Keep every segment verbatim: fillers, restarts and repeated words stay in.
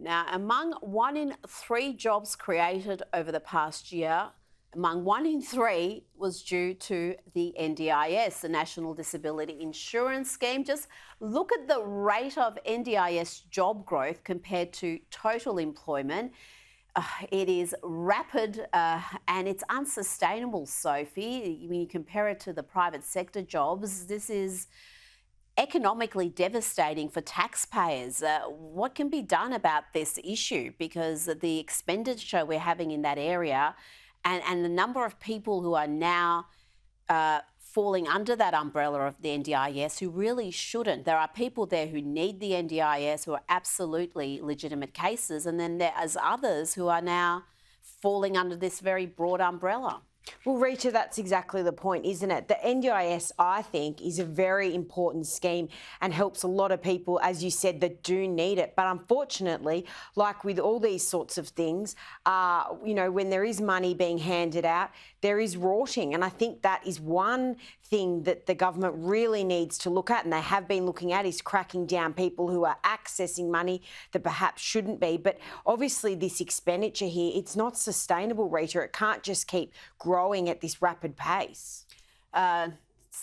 Now, among one in three jobs created over the past year, among one in three was due to the N D I S, the National Disability Insurance Scheme. Just look at the rate of N D I S job growth compared to total employment. Uh, it is rapid uh, and it's unsustainable, Sophie. When you compare it to the private sector jobs, this is economically devastating for taxpayers. Uh, what can be done about this issue? Because the expenditure we're having in that area, And, and the number of people who are now uh, falling under that umbrella of the N D I S who really shouldn't. There are people there who need the N D I S who are absolutely legitimate cases, and then there is others who are now falling under this very broad umbrella. Well, Rita, that's exactly the point, isn't it? The N D I S, I think, is a very important scheme and helps a lot of people, as you said, that do need it. But unfortunately, like with all these sorts of things, uh, you know, when there is money being handed out, there is rorting. And I think that is one thing that the government really needs to look at, and they have been looking at, is cracking down people who are accessing money that perhaps shouldn't be. But obviously this expenditure here, it's not sustainable, Rita. It can't just keep growing. growing at this rapid pace. Uh,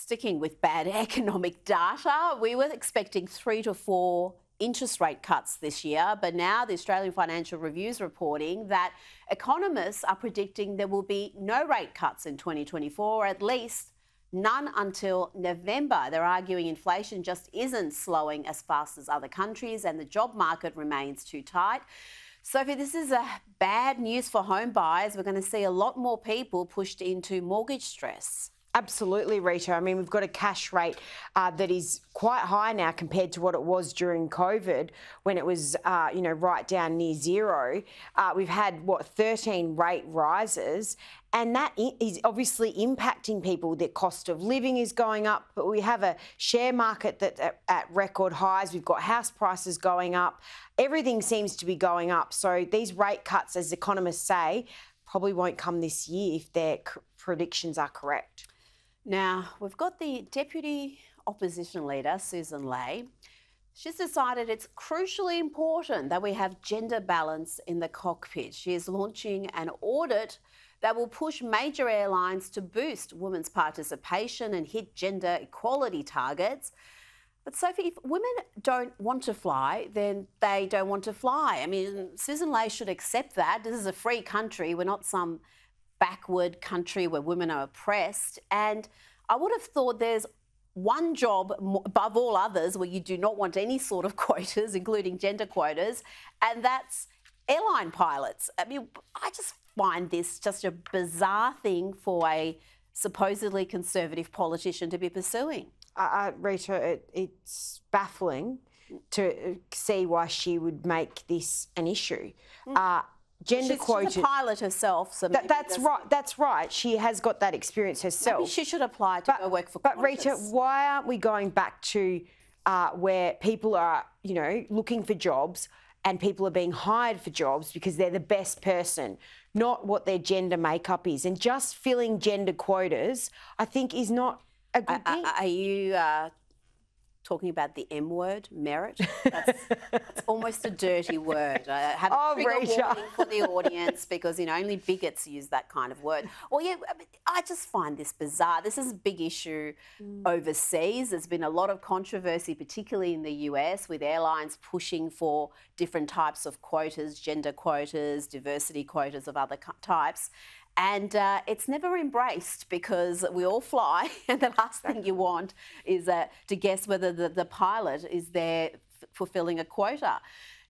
sticking with bad economic data, we were expecting three to four interest rate cuts this year, but now the Australian Financial Review is reporting that economists are predicting there will be no rate cuts in twenty twenty-four, or at least none until November. They're arguing inflation just isn't slowing as fast as other countries and the job market remains too tight. Sophie, this is a bad news for home buyers. We're going to see a lot more people pushed into mortgage stress. Absolutely, Rita. I mean, we've got a cash rate uh, that is quite high now compared to what it was during COVID, when it was, uh, you know, right down near zero. Uh, we've had, what, thirteen rate rises, and that is obviously impacting people. The cost of living is going up, but we have a share market that's at, at record highs. We've got house prices going up. Everything seems to be going up. So these rate cuts, as economists say, probably won't come this year if their predictions are correct. Now, we've got the Deputy Opposition Leader, Susan Lay. She's decided it's crucially important that we have gender balance in the cockpit. She is launching an audit that will push major airlines to boost women's participation and hit gender equality targets. But Sophie, if women don't want to fly, then they don't want to fly. I mean, Susan Lay should accept that. This is a free country. We're not some backward country where women are oppressed, and I would have thought there's one job above all others where you do not want any sort of quotas, including gender quotas, and that's airline pilots. I mean, I just find this just a bizarre thing for a supposedly conservative politician to be pursuing. Uh, uh, Rita, it, it's baffling to see why she would make this an issue. Mm. Uh, Gender she's, quoted. She's a pilot herself. So Th that's right. That's right. She has got that experience herself. Maybe she should apply to but, go work for. But Rita, why aren't we going back to uh, where people are, you know, looking for jobs and people are being hired for jobs because they're the best person, not what their gender makeup is? And just filling gender quotas, I think, is not a good I, thing. I, are you? Uh... Talking about the M word, merit. That's, that's almost a dirty word. I had a trigger warning for the audience because, you know, only bigots use that kind of word. Well, yeah, I mean, I just find this bizarre. This is a big issue mm. overseas. There's been a lot of controversy, particularly in the U S, with airlines pushing for different types of quotas, gender quotas, diversity quotas of other types. And uh, it's never embraced because we all fly, and the last thing you want is uh, to guess whether the, the pilot is there f fulfilling a quota.